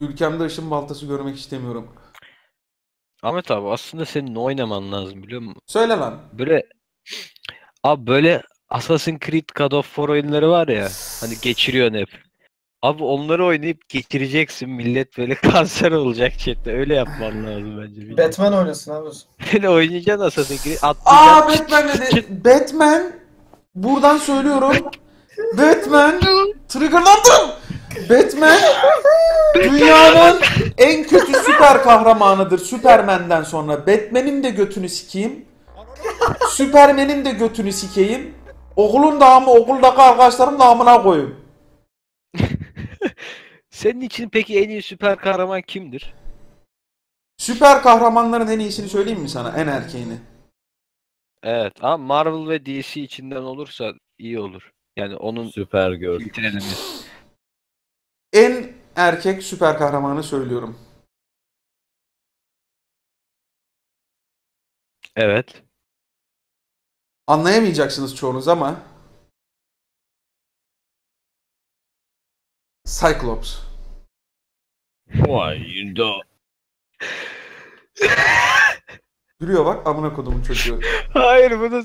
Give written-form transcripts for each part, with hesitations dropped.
Ülkemde ışın baltası görmek istemiyorum. Ahmet abi aslında senin oynaman lazım biliyor musun? Söyle lan. Böyle Assassin's Creed, God of War oyunları var ya. Hani geçiriyorsun hep. Abi onları oynayıp geçireceksin. Millet böyle kanser olacak chatte. Öyle yapman lazım bence. Batman oynasın abi. Böyle oynayacaksın Assassin's Creed. Atlayacaksın. Batman dedi. Batman. Buradan söylüyorum. Batman. Triggerlandım. Batman dünyanın en kötü süper kahramanıdır. Superman'den sonra. Batman'in de götünü sikeyim. Superman'in de götünü sikeyim. Okulun damı, okuldaki arkadaşlarım damına koyayım. Senin için peki en iyi süper kahraman kimdir? Süper kahramanların en iyisini söyleyeyim mi sana? En erkeğini. Evet ama Marvel ve DC içinden olursa iyi olur. Yani onun süper gördüğümüz. En erkek süper kahramanı söylüyorum. Evet. Anlayamayacaksınız çoğunuz ama Cyclops. Vay da. Gülüyor bak amına kodumun çocuğu. Hayır bunun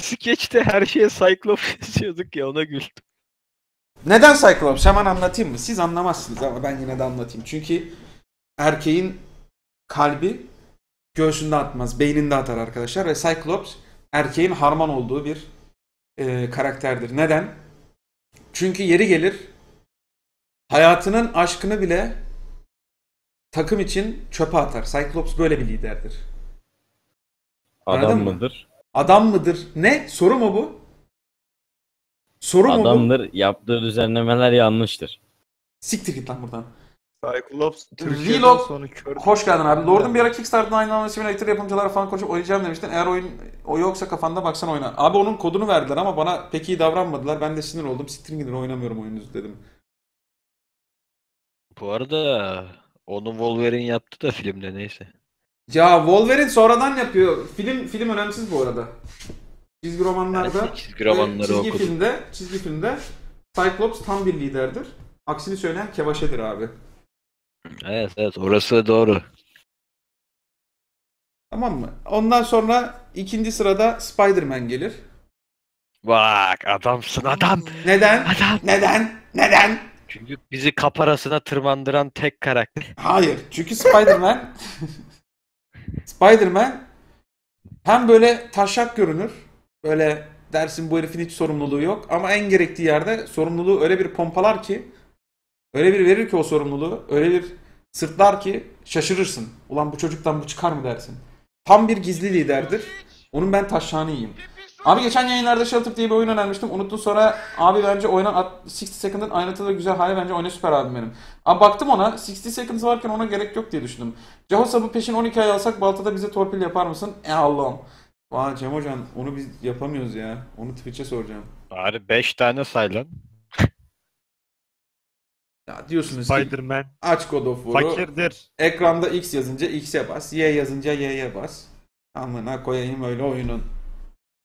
skeçte her şeye Cyclops yazıyorduk ya ona güldüm. Neden Cyclops? Hemen anlatayım mı? Siz anlamazsınız ama ben yine de anlatayım. Çünkü erkeğin kalbi göğsünde atmaz, beyninde atar arkadaşlar ve Cyclops erkeğin harman olduğu bir karakterdir. Neden? Çünkü yeri gelir hayatının aşkını bile takım için çöpe atar. Cyclops böyle bir liderdir. Adam mıdır? Adam mıdır? Ne? Soru mu bu? Soru mu bu? Adamdır. Yaptığı düzenlemeler yanlıştır. Siktir git lan buradan. Cyclops Reload. Hoş geldin abi. Lord'un bir ara Kickstarter'dan aynı simülatör yapımcılara falan konuşup oynayacağım demiştin. Eğer oyun o yoksa kafanda baksan oyna. Abi onun kodunu verdiler ama bana pek iyi davranmadılar. Ben de sinir oldum. Siktirin gidin oynamıyorum oyununuzu dedim. Bu arada onu Wolverine yaptı da filmde neyse. Ya Wolverine sonradan yapıyor. Film önemsiz bu arada. Çizgi romanlarda, yani çizgi filmde Cyclops tam bir liderdir. Aksini söyleyen kevaşedir abi. Evet evet orası doğru. Tamam mı? Ondan sonra ikinci sırada Spider-Man gelir. Bak adamsın adam. Neden? Adam. Neden? Çünkü bizi kaparasına tırmandıran tek karakter. Hayır çünkü Spider-Man Spider-Man hem böyle taşak görünür. Böyle dersin bu herifin hiç sorumluluğu yok ama en gerektiği yerde sorumluluğu öyle bir pompalar ki öyle bir verir ki o sorumluluğu öyle bir sırtlar ki şaşırırsın. Ulan bu çocuktan bu çıkar mı dersin. Tam bir gizli liderdir. Onun ben taşhaneyim. Abi geçen yayınlarda Sheltip diye bir oyun önermiştim. Unuttun sonra abi bence oyna 60 Second'ın aynatı da güzel hali bence oyna süper abi benim. Abi baktım ona 60 Seconds varken ona gerek yok diye düşündüm. Cahosa bu peşin 12 ay alsak baltada bize torpil yapar mısın? Allah'ım. Vay Cem hocam onu biz yapamıyoruz ya. Onu Twitch'e soracağım. Bari 5 tane say lan. Ya diyorsunuz Spider-Man. Aç God of War'u. Fakirdir. Ekranda X yazınca X'e bas. Y yazınca Y'ye bas. Amına koyayım öyle oyunun.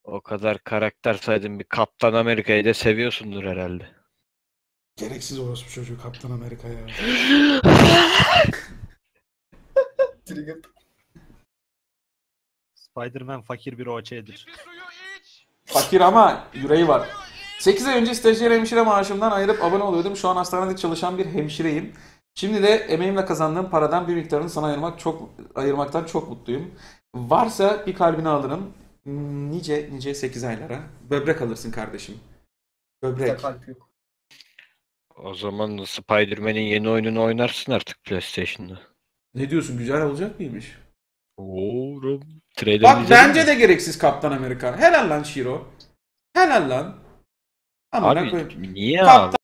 O kadar karakter saydın bir Kaptan Amerika'yı da seviyorsundur herhalde. Gereksiz orospu çocuğu Kaptan Amerika ya. Spider-Man fakir bir OC'dir. Fakir ama yüreği var. 8 ay önce stajyer hemşire maaşımdan ayırıp abone oluyordum. Şu an hastanede çalışan bir hemşireyim. Şimdi de emeğimle kazandığım paradan bir miktarını sana ayırmaktan çok mutluyum. Varsa bir kalbini alırım. Nice 8 aylara. Böbrek alırsın kardeşim. Böbrek. O zaman Spider-Man'in yeni oyununu oynarsın artık PlayStation'da. Ne diyorsun? Güzel olacak mıymış? Oğlum. Bak bence mi? De gereksiz Kaptan Amerika. Helal lan Shiro. Helal lan. Ama abi, niye Kaptan abi?